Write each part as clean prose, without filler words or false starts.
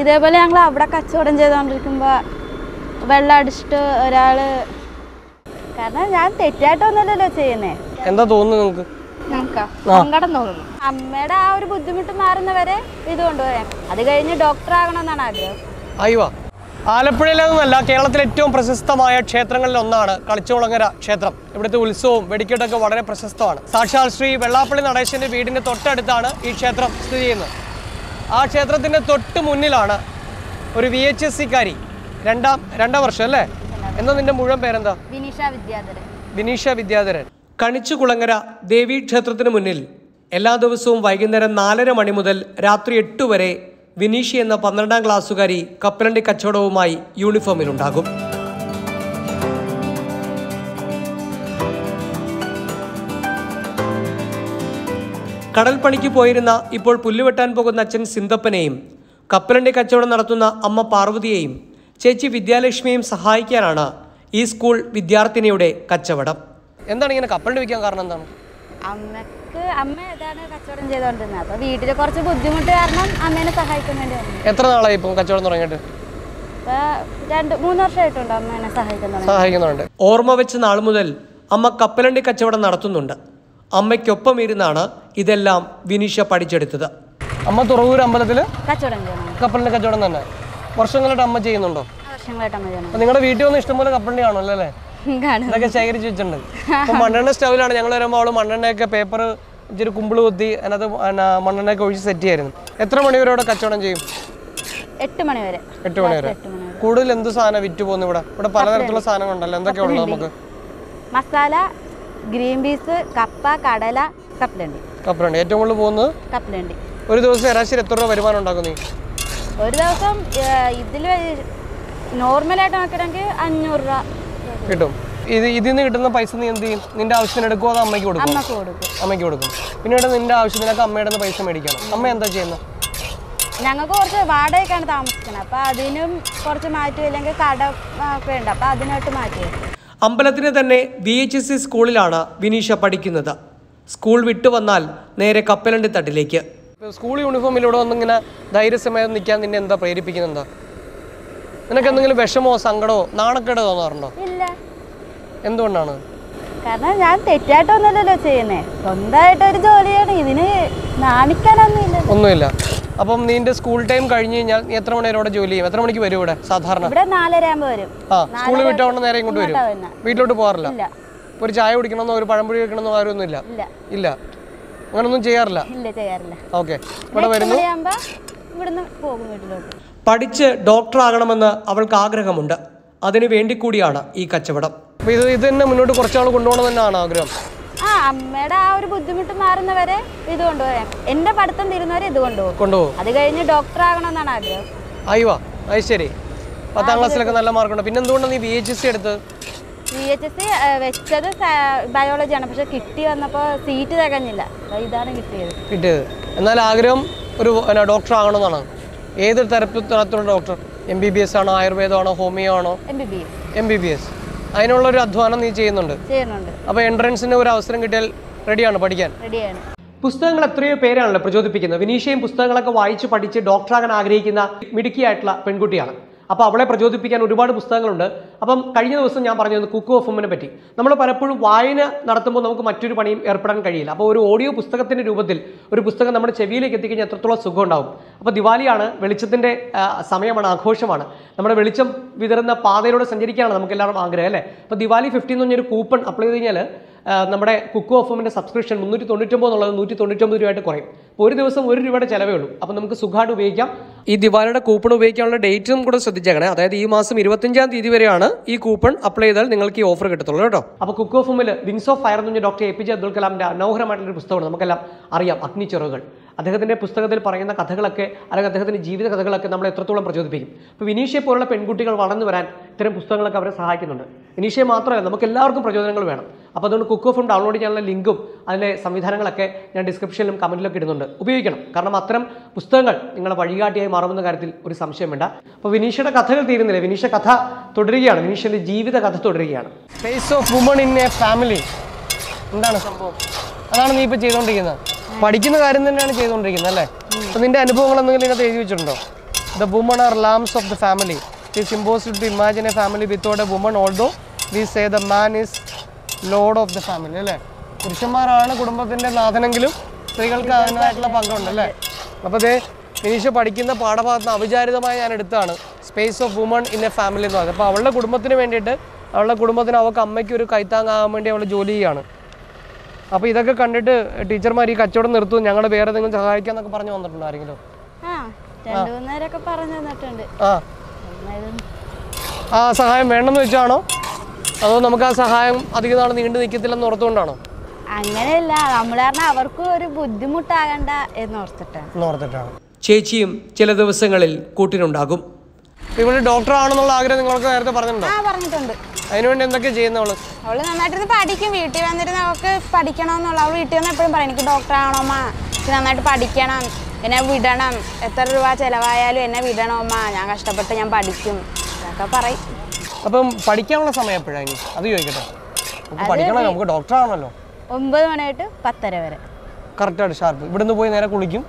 ഇതേപോലെ ഞങ്ങൾ അവിടെ കച്ചവടം ചെയ്തുകൊണ്ടിരിക്കുമ്പോൾ വെള്ളം അടിച്ചിട്ട് ഒരാൾ, കാരണം ഞാൻ തെറ്റായിട്ടൊന്നുമല്ലല്ലോ ചെയ്യുന്നേ, എന്താ തോന്നുന്നു നമുക്ക് സങ്കടം തോന്നുന്നു. അമ്മയുടെ ആ ഒരു ബുദ്ധിമുട്ട് മാറുന്നവരെ ഇത് കൊണ്ടുപോയാൽ അത് കഴിഞ്ഞ് ഡോക്ടർ ആകണമെന്നാണ് ആഗ്രഹം. ആലപ്പുഴയിലെന്നല്ല കേരളത്തിലെ ഏറ്റവും പ്രശസ്തമായ ക്ഷേത്രങ്ങളിൽ ഒന്നാണ് കളിച്ചുകുളങ്ങര ക്ഷേത്രം. ഇവിടുത്തെ ഉത്സവവും വെടിക്കെട്ടൊക്കെ വളരെ പ്രശസ്തമാണ്. സാക്ഷാൽ ശ്രീ വെള്ളാപ്പള്ളി നടേശന്റെ വീടിന്റെ തൊട്ടടുത്താണ് ഈ ക്ഷേത്രം സ്ഥിതി ചെയ്യുന്നത്. ആ ക്ഷേത്രത്തിന്റെ തൊട്ട് മുന്നിലാണ് ഒരു VHSC-കാരി, രണ്ടാം വർഷം അല്ലേ? എന്താ നിന്റെ മുഴുവൻ പേരെന്താ? വിനീഷ വിദ്യാധരൻ. കണിച്ചുകുളങ്ങര ദേവീക്ഷേത്രത്തിന് മുന്നിൽ എല്ലാ ദിവസവും വൈകുന്നേരം 4:30 മുതൽ രാത്രി 8 വരെ വിനീഷ എന്ന 12-ാം ക്ലാസ്സുകാരി കപ്പലണ്ടി കച്ചവടവുമായി യൂണിഫോമിലുണ്ടാകും. കടൽപ്പണിക്ക് പോയിരുന്ന ഇപ്പോൾ പുല്ലുവെട്ടാൻ പോകുന്ന അച്ഛൻ സിന്തപ്പനെയും കപ്പലണ്ടി കച്ചവടം നടത്തുന്ന അമ്മ പാർവതിയെയും ചേച്ചി വിദ്യാലക്ഷ്മിയെയും സഹായിക്കാനാണ് ഈ സ്കൂൾ വിദ്യാർത്ഥിനിയുടെ കച്ചവടം. എന്താണ് ഇങ്ങനെ കപ്പലണ്ടി വിൽക്കാൻ കാരണം എന്താണ്? അമ്മ ഏതാണ് കച്ചവടം ചെയ്തോണ്ടിരുന്നത്, അപ്പൊ വീട്ടില് കുറച്ച് ബുദ്ധിമുട്ട് കാരണം അമ്മേനെ സഹായിക്കാൻ വേണ്ടി വന്നു. എത്ര നാളായി ഇപ്പൊ കച്ചവടം തുടങ്ങിയിട്ട്? ഇപ്പൊ 2-3 വർഷമായിട്ടുണ്ട് അമ്മേനെ സഹായിക്കുന്നുണ്ട്. ഓർമ്മ വെച്ച് നാൾ മുതൽ അമ്മ കപ്പലണ്ടി കച്ചവടം നടത്തുന്നുണ്ട്. അമ്മയ്ക്കൊപ്പം ഇരുന്നാണ് ഇതെല്ലാം വിനീഷ പഠിച്ചെടുത്തത്. അമ്മ തുറവൂർ അമ്പലത്തില് കച്ചവടം ചെയ്യുന്നുണ്ട്. കപ്പലണ്ടി കച്ചവടം തന്നെ വർഷങ്ങളായിട്ട് അമ്മ ചെയ്യുന്നുണ്ടോ? വർഷങ്ങളായിട്ട് അമ്മ ചെയ്യുന്നുണ്ട്. നിങ്ങളുടെ വീട്ടിൽ വന്ന് ഇഷ്ടംപോലെ കപ്പലണ്ടി കാണുമല്ലോ അല്ലേ? ഇതൊക്കെ ശേഖരിച്ച് വെച്ചിട്ടുണ്ട്. അപ്പൊ മണ്ണെണ്ണ സ്റ്റൗവിലാണ് ഞങ്ങൾ വരുമ്പോൾ അവള് മണ്ണെണ്ണയൊക്കെ പേപ്പർ ഇച്ചിരി കുമ്പിള് കൊത്തി അതിനകത്ത് മണ്ണെണ്ണയൊക്കെ ഒഴിച്ച് സെറ്റ് ചെയ്യായിരുന്നു. എത്ര മണിവരെ അവിടെ കച്ചവടം ചെയ്യും? 8 മണിവരെ. 8 മണിവരെ. കൂടുതൽ എന്ത് സാധനം വിറ്റ് പോകുന്നു ഇവിടെ? ഇവിടെ പലതരത്തിലുള്ള സാധനങ്ങളുണ്ടല്ലോ, എന്തൊക്കെയുള്ളു നമുക്ക്? മസാല, ഗ്രീൻ പീസ്, കപ്പ, കടല, കപ്പലണ്ടി. കപ്പലണ്ടി ഏറ്റവും കൂടുതൽ പോകുന്നത് കപ്പലണ്ടി. ഒരു ദിവസം ശരാശരി എത്ര രൂപ വരുമാനം ഉണ്ടാക്കുന്നു? ഒരു ദിവസം ഇതിൽ നോർമലായിട്ട് നോക്കിയിട്ടെങ്കിൽ 500 രൂപ കിട്ടും. ഇതിൽ നിന്ന് കിട്ടുന്ന പൈസ നീ എന്ത് ചെയ്യും? നിന്റെ ആവശ്യത്തിന് എടുക്കുമോ അത് അമ്മയ്ക്ക് കൊടുക്കും? അമ്മയ്ക്ക് കൊടുക്കും. പിന്നീട് നിന്റെ ആവശ്യത്തിനൊക്കെ അമ്മയുടെ നിന്ന് പൈസ മേടിക്കണം. അമ്മ എന്താ ചെയ്യുന്നത്? ഞങ്ങൾക്ക് കുറച്ച് വാടകയ്ക്കാണ് താമസിക്കുന്നത്, അപ്പൊ അതിനും കുറച്ച് മാറ്റി, അല്ലെങ്കിൽ കട ഒക്കെ ഉണ്ട്, അപ്പൊ അതിനായിട്ട് മാറ്റി. അമ്പലത്തിന് തന്നെ VHSC സ്കൂളിലാണ് വിനീഷ പഠിക്കുന്നത്. സ്കൂൾ വിട്ടു വന്നാൽ നേരെ കപ്പലണ്ടി തട്ടിലേക്ക്. സ്കൂൾ യൂണിഫോമിലൂടെ വന്നിങ്ങനെ ധൈര്യസമയം നിൽക്കാൻ നിന്നെ എന്താ പ്രേരിപ്പിക്കുന്നെന്താ? നിനക്ക് എന്തെങ്കിലും വിഷമോ സങ്കടമോ നാണക്കേടോ തോന്നാറുണ്ടോ? എന്തുകൊണ്ടാണ്? കാരണം ഞാൻ തെറ്റായിട്ടൊന്നുമല്ലല്ലോ ചെയ്യുന്നേ, സ്വന്തമായിട്ട് ഒരു ജോലിയാണ്, ഇതിന് നാണിക്കാനൊന്നുമില്ല, ഒന്നുമില്ല. അപ്പം നിന്റെ സ്കൂൾ ടൈം കഴിഞ്ഞു കഴിഞ്ഞാൽ നീ എത്ര മണിവരെ ജോലി ചെയ്യും? എത്ര മണിക്ക് വരും ഇവിടെ സാധാരണ? ഇവിടെ 4:30 വരും. ആ സ്കൂളിൽ വിട്ടോണ്ട് നേരെ ഇങ്ങോട്ട് വരും. വീട്ടിലോട്ട് പോകാറില്ല? ഒരു ചായ കുടിക്കണമെന്നോ ഒരു പഴംപൊഴി വെക്കണമെന്നോ ആരും ഇല്ല? ഇല്ല, അങ്ങനൊന്നും ചെയ്യാറില്ല. ഓക്കെ, ഇവിടെ വരുന്നു, പഠിച്ച് ഡോക്ടറാകണമെന്ന് അവൾക്ക് ആഗ്രഹമുണ്ട്. അതിനു വേണ്ടി കൂടിയാണ് ഈ കച്ചവടം. ഇത് തന്നെ മുന്നോട്ട് കുറച്ചാൾ കൊണ്ടുപോകണം എന്നാണ് ആഗ്രഹം. ആ അമ്മയുടെ ആ ഒരു ബുദ്ധിമുട്ട് മാറുന്നവരെ ഇത് കൊണ്ടുപോകാൻ, എന്റെ പഠിത്തം തീരുന്നവരെ ഇത് കൊണ്ടുപോകും, അത് കഴിഞ്ഞ് ഡോക്ടർ ആകണമെന്നാണ് ആഗ്രഹം. അയ്യോ, അത് ശരി. 10-ാം ക്ലാസ്സിലൊക്കെ നല്ല മാർക്കുണ്ട്. പിന്നെ എന്തുകൊണ്ടാണ് നീ VHSC എടുത്തത്? VHSC വെച്ചത് ബയോളജിയാണ്, പക്ഷെ കിട്ടി വന്നപ്പോൾ സീറ്റ് തികഞ്ഞില്ല, ഇതാണ് കിട്ടിയത്. എന്നാൽ ആഗ്രഹം ഒരു ഡോക്ടർ ആകണമെന്നാണ്. ഏത് തരത്തിലുള്ള ഡോക്ടർ? MBBS ആണോ, ആയുർവേദമാണോ, ഹോമിയോ ആണോ? MBBS. അതിനുള്ളൊരു അധ്വാനം നീ ചെയ്യുന്നുണ്ട്. അപ്പോൾ എൻട്രൻസിന് ഒരു അവസരം കിട്ടിയാൽ റെഡിയാണ് പഠിക്കാൻ? റെഡിയാണ്. പുസ്തകങ്ങൾ എത്രയോ പേരാണല്ലോ പ്രചോദിപ്പിക്കുന്നത്. വിനീഷയും പുസ്തകങ്ങളൊക്കെ വായിച്ച് പഠിച്ച് ഡോക്ടറാകാൻ ആഗ്രഹിക്കുന്ന മിടുക്കിയായിട്ടുള്ള പെൺകുട്ടിയാണ്. അപ്പോൾ അവളെ പ്രചോദിപ്പിക്കാൻ ഒരുപാട് പുസ്തകങ്ങളുണ്ട്. അപ്പം കഴിഞ്ഞ ദിവസം ഞാൻ പറഞ്ഞിരുന്നു കുക്ക് ഓഫ് വുമനെ പറ്റി. നമ്മൾ പലപ്പോഴും വായന നടത്തുമ്പോൾ നമുക്ക് മറ്റൊരു പണിയും ഏർപ്പെടാൻ കഴിയില്ല. അപ്പോൾ ഒരു ഓഡിയോ പുസ്തകത്തിൻ്റെ രൂപത്തിൽ ഒരു പുസ്തകം നമ്മുടെ ചെവിയിലേക്ക് എത്തിക്കഴിഞ്ഞാൽ എത്രത്തോളം സുഖം ഉണ്ടാവും. അപ്പോൾ ദിവാലിയാണ്, വെളിച്ചത്തിൻ്റെ സമയമാണ്, ആഘോഷമാണ്. നമ്മുടെ വെളിച്ചം വിതറുന്ന പാതയിലൂടെ സഞ്ചരിക്കാനാണ് നമുക്ക് എല്ലാവരും ആഗ്രഹം അല്ലേ? അപ്പോൾ ദിവാലി 15 എന്ന് പറഞ്ഞൊരു കൂപ്പൺ അപ്ലൈ ചെയ്ത് കഴിഞ്ഞാൽ നമ്മുടെ കുക്ക് ഓഫ് വുമൻ്റെ സബ്സ്ക്രിപ്ഷൻ 399 എന്നുള്ളത് 199 രൂപയായിട്ട് കുറയും. അപ്പോൾ ഒരു ദിവസം 1 രൂപയുടെ ചിലവേ ഉള്ളൂ. അപ്പോൾ നമുക്ക് സുഖമായിട്ട് ഉപയോഗിക്കാം. ഈ ദിവാലിയുടെ കൂപ്പൺ ഉപയോഗിക്കാനുള്ള ഡേറ്റും കൂടെ ശ്രദ്ധിച്ചേക്കണേ. അതായത് ഈ മാസം 25-ാം തീയതി വരെയാണ് ഈ കൂപ്പൺ അപ്ലൈ ചെയ്താൽ നിങ്ങൾക്ക് ഈ ഓഫർ കിട്ടത്തുള്ളൂ കേട്ടോ. അപ്പോൾ കുക്ക് ഓഫ് വുമനിൽ വിങ്സ് ഓഫ് ഫയർ എന്ന് പറഞ്ഞ ഡോക്ടർ APJ അബ്ദുൽ കലാമിൻ്റെ മനോഹരമായിട്ടുള്ള ഒരു പുസ്തകമാണ്. നമുക്കെല്ലാം അറിയാം അഗ്നിച്ചിറകുകൾ. അദ്ദേഹത്തിൻ്റെ പുസ്തകത്തിൽ പറയുന്ന കഥകളൊക്കെ, അല്ലെങ്കിൽ അദ്ദേഹത്തിൻ്റെ ജീവിത കഥകളൊക്കെ നമ്മളെ എത്രത്തോളം പ്രചോദിപ്പിക്കും. അപ്പോൾ വിനീഷയെ പോലുള്ള പെൺകുട്ടികൾ വളർന്നു വരാൻ ഇത്തരം പുസ്തകങ്ങളൊക്കെ അവരെ സഹായിക്കുന്നുണ്ട്. വിനീഷയെ മാത്രമല്ല, നമുക്ക് എല്ലാവർക്കും പ്രചോദനങ്ങൾ വേണം. അപ്പോൾ അതുകൊണ്ട് കുക്ക് ഓഫ് ഡൗൺലോഡ് ചെയ്യാനുള്ള ലിങ്കും അതിൻ്റെ സംവിധാനങ്ങളൊക്കെ ഞാൻ ഡിസ്ക്രിപ്ഷനിലും കമൻറ്റിലൊക്കെ ഇടുന്നുണ്ട്. ഉപയോഗിക്കണം, കാരണം അത്തരം പുസ്തകങ്ങൾ നിങ്ങളെ വഴികാട്ടിയായി മാറുമെന്ന കാര്യത്തിൽ ഒരു സംശയം വേണ്ട. അപ്പോൾ വിനീഷയുടെ കഥകൾ തീരുന്നില്ല, വിനീഷ കഥ തുടരുകയാണ്, വിനീഷയുടെ ജീവിത കഥ തുടരുകയാണ്. Face of woman in a family എന്താണ് സംഭവം? അതാണ് നീ ഇപ്പോൾ ചെയ്തുകൊണ്ടിരിക്കുന്നത്. പഠിക്കുന്ന കാര്യം തന്നെയാണ് ചെയ്തുകൊണ്ടിരിക്കുന്നത് അല്ലേ? അപ്പോൾ നിന്റെ അനുഭവങ്ങൾ എന്തെങ്കിലും ഇതിനകത്ത് എഴുതി വെച്ചിട്ടുണ്ടോ? The women are lambs of the family. It is impossible to imagine a family without a woman, although we say the man is lord of the family. Right? പുരുഷന്മാരാണ് കുടുംബത്തിന്റെ നാഥനെങ്കിലും സ്ത്രീകൾക്ക് അതിനായിട്ടുള്ള പങ്കുണ്ട് അല്ലേ. അപ്പോൾ ദേ മിനീഷ പഠിക്കുന്ന പാഠഭാഗത്ത് അവിചാരിതമായി ഞാൻ എടുത്താണ് space of woman in a family എന്ന് പറയുന്നത്. അപ്പോൾ അവളുടെ കുടുംബത്തിന് വേണ്ടിയിട്ട് അവളുടെ കുടുംബത്തിന് അവൾക്ക് അമ്മയ്ക്ക് ഒരു കൈത്താങ്ങാകാൻ വേണ്ടി അവൾ ജോലി ചെയ്യുകയാണ്. അപ്പോൾ ഇതൊക്കെ കണ്ടിട്ട് ടീച്ചർമാർ ഈ കച്ചവടം നിർത്തും ഞങ്ങളുടെ വേറെ എന്തെങ്കിലും സഹായിക്കാന്നൊക്കെ പറഞ്ഞു വന്നിട്ടുണ്ടോ ആരെങ്കിലും? ആ സഹായം വേണമെന്ന് വെച്ചാണോ അതോ നമുക്ക് ആ സഹായം അധികം നാൾ നീണ്ടു നിൽക്കത്തില്ലെന്ന് ഓർത്തുകൊണ്ടാണോ? അങ്ങനെയല്ല, നമ്മൾ അവർക്ക് ഒരു ബുദ്ധിമുട്ടാകണ്ട എന്നോർത്തിട്ടാണ്. ചേച്ചിയും ചില ദിവസങ്ങളിൽ കൂട്ടിനുണ്ടാകും. ഇവിടെ ഡോക്ടർ ആണെന്നുള്ള ആഗ്രഹം നിങ്ങൾക്ക് നേരത്തെ പറഞ്ഞിട്ടുണ്ടോ? പറഞ്ഞിട്ടുണ്ട്. അതിനുവേണ്ടി എന്തൊക്കെ ചെയ്യുന്ന അവള്? അവള് നന്നായിട്ട് പഠിക്കും. വീട്ടിൽ വന്നിരുന്ന അവൾക്ക് പഠിക്കണമെന്നുള്ള അവൾ വീട്ടിൽ വന്ന് എപ്പോഴും പറയും എനിക്ക് ഡോക്ടർ ആണോമ്മ, നന്നായിട്ട് പഠിക്കണം, എന്നെ വിടണം, എത്ര രൂപ ചിലവായാലും എന്നെ വിടണോമ്മ, ഞാൻ കഷ്ടപ്പെട്ട് ഞാൻ പഠിക്കും എന്നൊക്കെ പറയും. അപ്പം പഠിക്കാനുള്ള സമയം എപ്പോഴാണ്? അത് ചോദിക്കട്ടെ, നമുക്ക് പഠിക്കണം, നമുക്ക് ഡോക്ടർ ആണല്ലോ. 9 മണി തൊട്ട് 10:30 വരെ കറക്റ്റായിട്ട് ഷാർപ്പ്. ഇവിടുന്ന് പോയി നേരെ കുളിക്കും,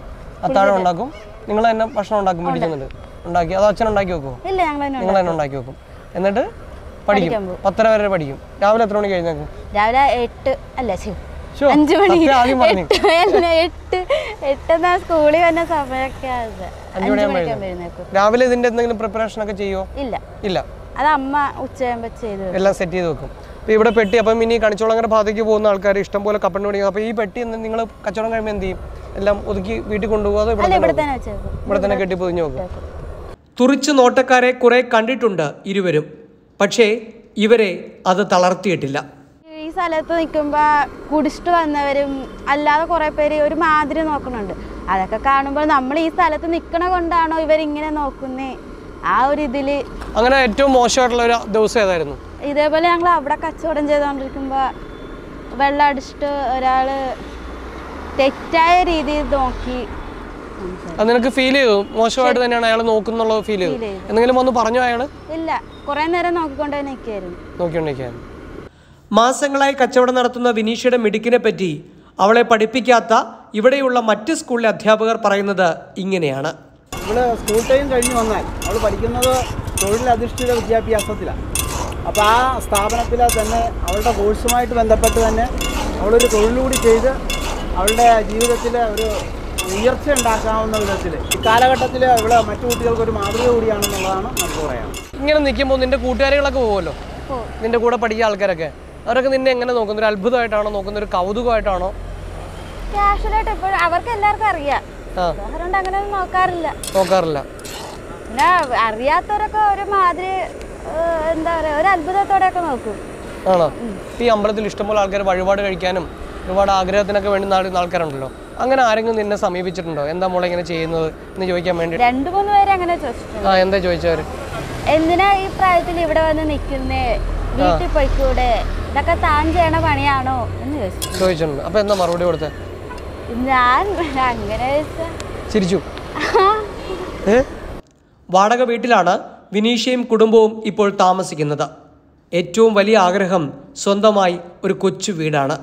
അത്താഴം ഉണ്ടാക്കും. നിങ്ങൾ തന്നെ ഭക്ഷണം ഉണ്ടാക്കും? പഠിക്കുന്നുണ്ട് ഉണ്ടാക്കി. അത് അച്ഛൻ ഉണ്ടാക്കി വെക്കുമോ? ഇല്ല, നിങ്ങൾ തന്നെ ഉണ്ടാക്കി വെക്കും. എന്നിട്ട് പഠിക്കും, 10:30 വരെ പഠിക്കും. രാവിലെ എത്ര മണി കഴിഞ്ഞേക്കും? രാവിലെ 8 അല്ല 5 മണി. ആദ്യം പറഞ്ഞു 8 സ്കൂളിൽ വന്ന സമയമൊക്കെ 5 മണിയാകുമ്പോൾ രാവിലെ. ഇതിന്റെ എന്തെങ്കിലും പ്രിപ്പറേഷൻ ഒക്കെ ചെയ്യുമോ? ഇല്ല ഇല്ല, അത് അമ്മ ഉച്ചയാകുമ്പോൾ ചെയ്ത് എല്ലാം സെറ്റ് ചെയ്ത് വെക്കും. അപ്പോൾ ഇവിടെ പെട്ടി, അപ്പം ഇനി കണിച്ചോളങ്ങര ഭാഗത്തേക്ക് പോകുന്ന ആൾക്കാർ ഇഷ്ടം പോലെ കപ്പണ്ണു പിടിക്കും. അപ്പോൾ ഈ പെട്ടി നിങ്ങൾ കച്ചവടം കഴിയുമ്പോൾ എന്ത് ചെയ്യും? എല്ലാം ഒതുക്കി വീട്ടിൽ കൊണ്ടുപോകാതെ ഇവിടെ തന്നെ കെട്ടി പൊതിഞ്ഞു നോക്കും. തുറിച്ച് നോട്ടക്കാരെ കുറെ കണ്ടിട്ടുണ്ട് ഇരുവരും, പക്ഷേ ഇവരെ അത് തളർത്തിയിട്ടില്ല. ഈ സ്ഥലത്ത് നിൽക്കുമ്പോൾ കുടിച്ചിട്ട് വന്നവരും അല്ലാതെ കുറെ പേര് ഒരു മാതിരി നോക്കുന്നുണ്ട്. അതൊക്കെ കാണുമ്പോൾ നമ്മൾ ഈ സ്ഥലത്ത് നിൽക്കണ കൊണ്ടാണോ ഇവരിങ്ങനെ നോക്കുന്നേ, ആ ഒരു ഇതിൽ. അങ്ങനെ ഏറ്റവും മോശമായിട്ടുള്ള ഒരു ദിവസം ഏതായിരുന്നു? ഇതേപോലെ ഞങ്ങൾ അവിടെ കച്ചവടം ചെയ്തുകൊണ്ടിരിക്കുമ്പോൾ വെള്ളം അടിച്ചിട്ട് ഒരാൾ തെറ്റായ രീതിയിൽ നോക്കി. അതിനൊക്കെ ഫീൽ ചെയ്തു മോശമായിട്ട് തന്നെയാണ് അയാൾ നോക്കുന്നുള്ള ഫീൽ ചെയ്തു. എന്തെങ്കിലും വന്ന് പറഞ്ഞോ അയാൾ? ഇല്ല, കുറേ നേരം നോക്കിക്കൊണ്ടേയിരിക്കുകയായിരുന്നു. മാസങ്ങളായി കച്ചവടം നടത്തുന്ന വിനീഷയുടെ മിടുക്കിനെ പറ്റി അവളെ പഠിപ്പിക്കാത്ത ഇവിടെയുള്ള മറ്റ് സ്കൂളിലെ അധ്യാപകർ പറയുന്നത് ഇങ്ങനെയാണ്. നമ്മൾ സ്കൂൾ ടൈം കഴിഞ്ഞ് വന്നാൽ അവൾ പഠിക്കുന്നത് തൊഴിലധിഷ്ഠിത വിദ്യാഭ്യാസത്തിലാണ്. അപ്പോൾ ആ സ്ഥാപനത്തിൽ തന്നെ അവളുടെ കോഴ്സുമായിട്ട് ബന്ധപ്പെട്ട് തന്നെ അവളൊരു തൊഴിലൂടി ചെയ്ത് അവളുടെ ജീവിതത്തിൽ ഒരു ഉയർച്ച ഉണ്ടാക്കാവുന്ന വിധത്തിൽ ഇക്കാലഘട്ടത്തിൽ അവൾ മറ്റു കുട്ടികൾക്ക് ഒരു മാതൃക കൂടിയാണെന്നുള്ളതാണ് നമുക്ക് പറയാം. ഇങ്ങനെ നിൽക്കുമ്പോൾ നിൻ്റെ കൂട്ടുകാരികളൊക്കെ പോകുമല്ലോ, നിൻ്റെ കൂടെ പഠിക്കുക ആൾക്കാരൊക്കെ, അവരൊക്കെ നിന്നെ എങ്ങനെ നോക്കുന്ന? ഒരു അത്ഭുതമായിട്ടാണോ നോക്കുന്ന, ഒരു കൗതുകമായിട്ടാണോ? ക്യാഷ്വലായിട്ട് ഇപ്പോൾ അവർക്ക് എല്ലാവർക്കും അറിയാം, അതുകൊണ്ട് അങ്ങനെ നോക്കാറില്ല. പിന്നെ അറിയാത്തവരൊക്കെ ഒരു മാതിരി എന്താ പറയാ, ഒരു അത്ഭുതത്തോടെയൊക്കെ നോക്കും. ആണോ? ഈ അമ്പലത്തിൽ ഇഷ്ടംപോലെ ആൾക്കാർ വഴിപാട് കഴിക്കാനും ഒരുപാട് ആഗ്രഹത്തിനൊക്കെ വേണ്ടി നാടുന്ന ആൾക്കാരുണ്ടല്ലോ, അങ്ങനെ ആരെങ്കിലും നിന്നെ സമീപിച്ചിട്ടുണ്ടോ എന്താ മോളെ ഇങ്ങനെ ചെയ്യുന്നത് എന്ന് ചോദിക്കാൻ വേണ്ടി? 2-3 പേര് അങ്ങനെ ചോദിച്ചു. എന്താ ചോദിച്ചവര്? എന്തിനാ ഈ പ്രായത്തിൽ ഇവിടെ വന്ന് നിൽക്കുന്നേ, വീട്ടിൽ പോയിക്കൂടെ, ഇതൊക്കെ താൻ ചെയ്യണ പണിയാണോ എന്ന് ചോദിച്ചിട്ടുണ്ട്. അപ്പൊ എന്താ മറുപടി കൊടുത്തേ? ഞാൻ അങ്ങനെ ചിരിച്ചു. വാടക വീട്ടിലാണ് വിനീഷയും കുടുംബവും ഇപ്പോൾ താമസിക്കുന്നത്. ഏറ്റവും വലിയ ആഗ്രഹം സ്വന്തമായി ഒരു കൊച്ചു വീടാണ്.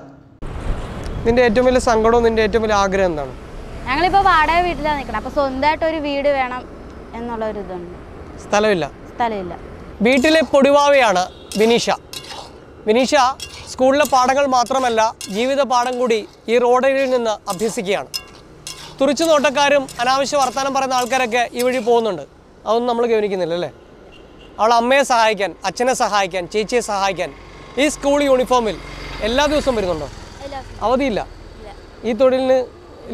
നിന്റെ ഏറ്റവും വലിയ സങ്കടവും നിന്റെ ഏറ്റവും വലിയ ആഗ്രഹം എന്താണ്? ഞങ്ങളിപ്പോൾ വാടക വീട്ടിലാണ് നിൽക്കണം, അപ്പോൾ സ്വന്തമായിട്ട് ഒരു വീട് വേണം എന്നുള്ള ഒരു ഇതുണ്ട്. സ്ഥലമില്ല. വീട്ടിലെ പൊടിവാവയാണ് വിനീഷ. വിനീഷ സ്കൂളിലെ പാഠങ്ങൾ മാത്രമല്ല ജീവിത പാഠം കൂടി ഈ റോഡരിയിൽ നിന്ന് അഭ്യസിക്കുകയാണ്. തുറിച്ചു നോട്ടക്കാരും അനാവശ്യ വർത്തമാനം പറയുന്ന ആൾക്കാരൊക്കെ ഈ വഴി പോകുന്നുണ്ട്, അതൊന്നും നമ്മൾ ഗവനിക്കുന്നില്ല അല്ലേ. അവൾ അമ്മയെ സഹായിക്കാൻ, അച്ഛനെ സഹായിക്കാൻ, ചേച്ചിയെ സഹായിക്കാൻ ഈ സ്കൂൾ യൂണിഫോമിൽ എല്ലാ ദിവസവും വരുന്നുണ്ടോ? അവധിയില്ല. ഈ തൊഴിലിന്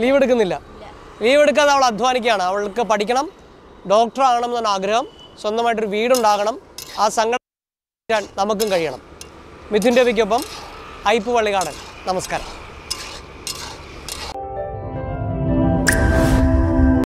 ലീവ് എടുക്കുന്നില്ല. ലീവ് എടുക്കാതെ അവൾ അധ്വാനിക്കുകയാണ്. അവൾക്ക് പഠിക്കണം, ഡോക്ടർ ആകണം എന്നാണ് ആഗ്രഹം, സ്വന്തമായിട്ടൊരു വീടുണ്ടാകണം, ആ സങ്കടം നമുക്കും കഴിയണം. മിഥുൻ രവിക്കൊപ്പം ഐപ്പ് വള്ളികാടൻ. നമസ്കാരം.